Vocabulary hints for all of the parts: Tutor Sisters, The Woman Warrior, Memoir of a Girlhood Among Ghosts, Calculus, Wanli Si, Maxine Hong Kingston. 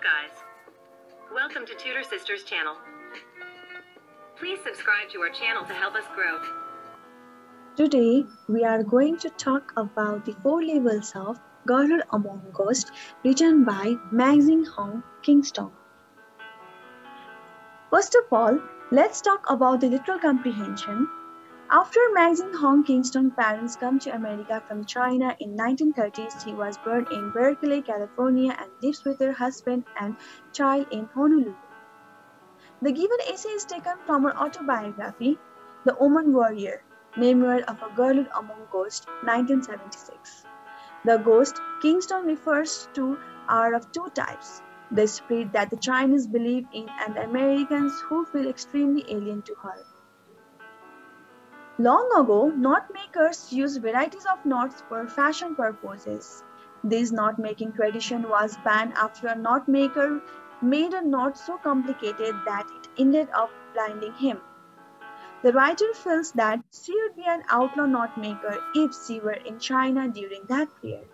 Hello guys. Welcome to Tutor Sisters channel. Please subscribe to our channel to help us grow. Today, we are going to talk about the 4 levels of Girlhood Among Ghosts, written by Maxine Hong Kingston. First of all, let's talk about the literal comprehension. After Maxine Hong Kingston's parents come to America from China in 1930s, she was born in Berkeley, California and lives with her husband and child in Honolulu. The given essay is taken from her autobiography, The Woman Warrior, Memoir of a Girlhood Among Ghosts, 1976. The ghosts Kingston refers to are of two types, the spirit that the Chinese believe in and the Americans who feel extremely alien to her. Long ago, knot makers used varieties of knots for fashion purposes. This knot making tradition was banned after a knot maker made a knot so complicated that it ended up blinding him. The writer feels that she would be an outlaw knot maker if she were in China during that period.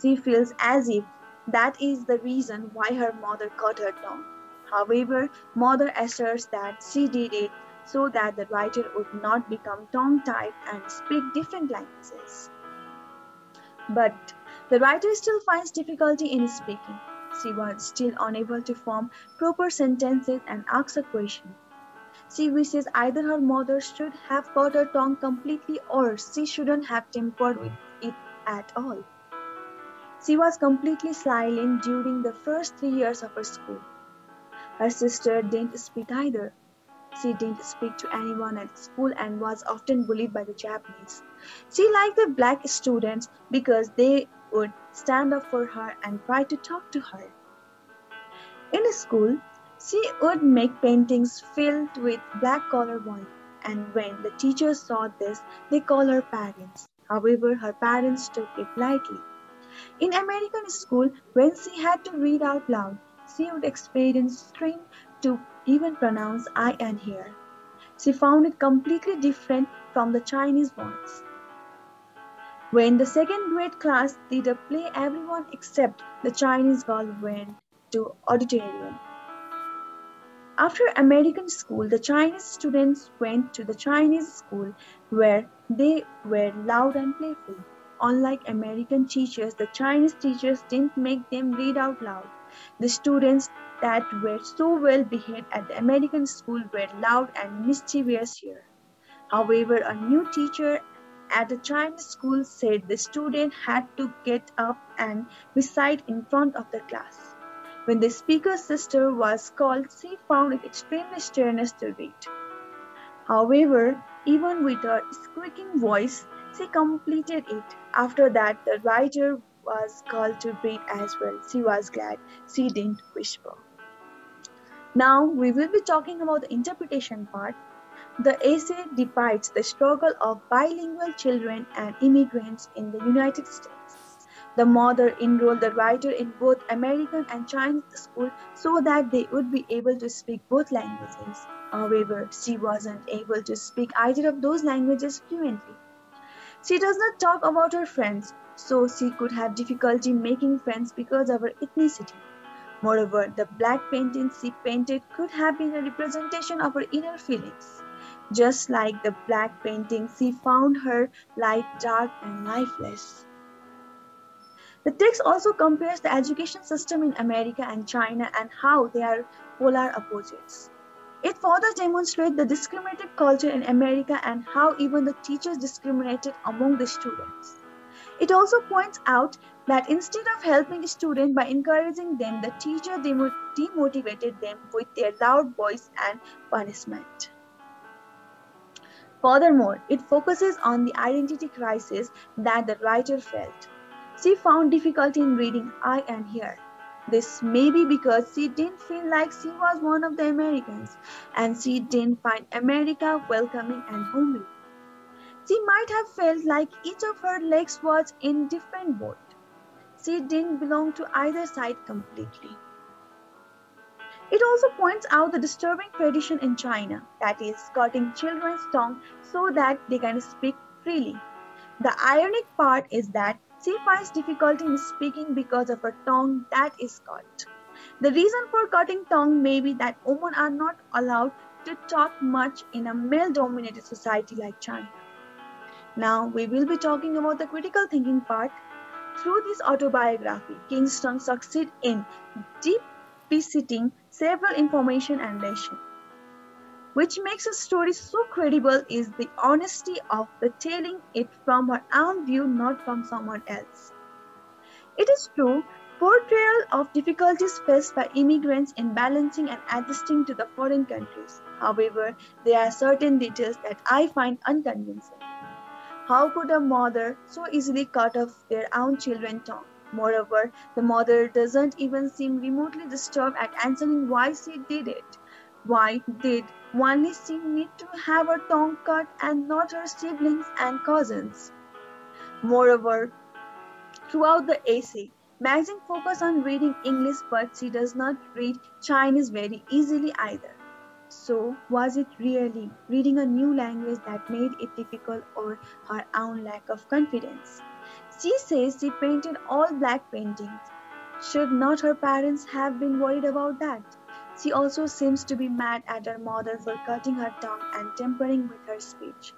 She feels as if that is the reason why her mother cut her tongue. However, mother asserts that she did it so that the writer would not become tongue-tied and speak different languages. But the writer still finds difficulty in speaking. She was still unable to form proper sentences and asks a question. She wishes either her mother should have cut her tongue completely or she shouldn't have tampered with it at all. She was completely silent during the first 3 years of her school. Her sister didn't speak either. She didn't speak to anyone at school and was often bullied by the Japanese. She liked the black students because they would stand up for her and try to talk to her. In school, she would make paintings filled with black color wine, and when the teachers saw this, they called her parents. However, her parents took it lightly. In American school, when she had to read out loud, she would experience strain to even pronounce I and here. She found it completely different from the Chinese ones. When the second grade class did a play, everyone except the Chinese girl went to auditorium. After American school, the Chinese students went to the Chinese school where they were loud and playful. Unlike American teachers, the Chinese teachers didn't make them read out loud. The students that were so well behaved at the American school were loud and mischievous here. However, a new teacher at the Chinese school said the student had to get up and recite in front of the class. When the speaker's sister was called, she found it extremely strenuous to read. However, even with her squeaking voice, she completed it. After that, the writer was called to read as well. She was glad she didn't whisper. Now, we will be talking about the interpretation part. The essay depicts the struggle of bilingual children and immigrants in the United States. The mother enrolled the writer in both American and Chinese school so that they would be able to speak both languages. However, she wasn't able to speak either of those languages fluently. She does not talk about her friends, so she could have difficulty making friends because of her ethnicity. Moreover, the black paintings she painted could have been a representation of her inner feelings. Just like the black painting, she found her life dark and lifeless. The text also compares the education system in America and China and how they are polar opposites. It further demonstrates the discriminative culture in America and how even the teachers discriminated among the students. It also points out that instead of helping students by encouraging them, the teacher demotivated them with their loud voice and punishment. Furthermore, it focuses on the identity crisis that the writer felt. She found difficulty in reading I and here. This may be because she didn't feel like she was one of the Americans, and she didn't find America welcoming and homely. She might have felt like each of her legs was in different boat. She didn't belong to either side completely. It also points out the disturbing tradition in China, that is, cutting children's tongue so that they can speak freely. The ironic part is that she finds difficulty in speaking because of her tongue that is cut. The reason for cutting tongue may be that women are not allowed to talk much in a male-dominated society like China. Now, we will be talking about the critical thinking part. Through this autobiography, Kingston succeeds in deep-seating several information and lessons. Which makes a story so credible is the honesty of the telling it from her own view, not from someone else. It is true, portrayal of difficulties faced by immigrants in balancing and adjusting to the foreign countries. However, there are certain details that I find unconvincing. How could a mother so easily cut off their own children's tongue? Moreover, the mother doesn't even seem remotely disturbed at answering why she did it. Why did Wanli Si need to have her tongue cut and not her siblings and cousins? Moreover, throughout the essay, Maxine focuses on reading English, but she does not read Chinese very easily either. So, was it really reading a new language that made it difficult, or her own lack of confidence? She says she painted all black paintings. Should not her parents have been worried about that? She also seems to be mad at her mother for cutting her tongue and tampering with her speech.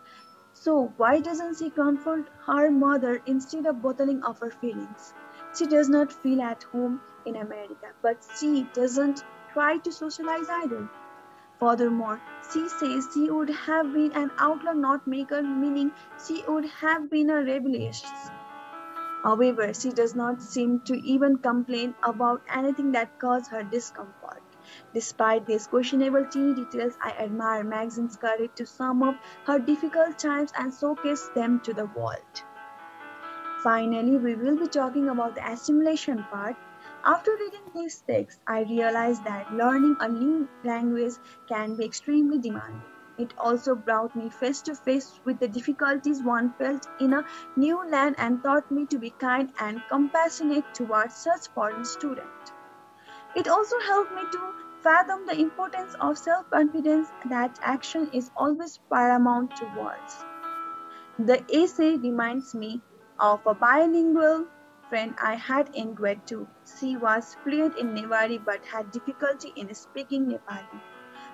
So why doesn't she comfort her mother instead of bottling up her feelings? She does not feel at home in America, but she doesn't try to socialize either. Furthermore, she says she would have been an outlaw, not maker, meaning she would have been a rebellious. However, she does not seem to even complain about anything that caused her discomfort. Despite these questionable teeny details, I admire Maxine's courage to sum up her difficult times and showcase them to the world. Finally, we will be talking about the assimilation part. After reading this text, I realized that learning a new language can be extremely demanding. It also brought me face to face with the difficulties one felt in a new land and taught me to be kind and compassionate towards such foreign students. It also helped me to fathom the importance of self-confidence, that action is always paramount to words. The essay reminds me of a bilingual friend I had in grade 2. She was fluent in Nepali but had difficulty in speaking Nepali.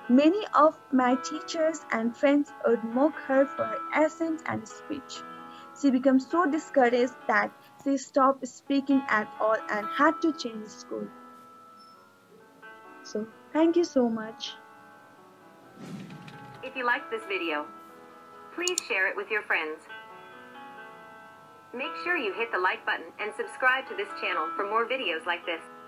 Many of my teachers and friends would mock her for her accent and speech. She became so discouraged that she stopped speaking at all and had to change school. So, thank you so much. If you liked this video, please share it with your friends. Make sure you hit the like button and subscribe to this channel for more videos like this.